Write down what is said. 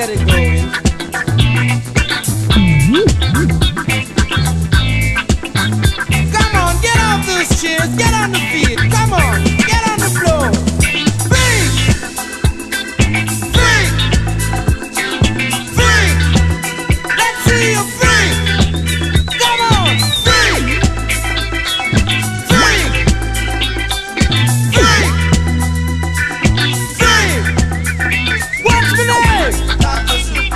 get it going. Get on the feet, come on, get on the floor. Freak! Freak! Freak! Let's see you freak! Come on, freak! Freak! Freak! Freak! What's the name?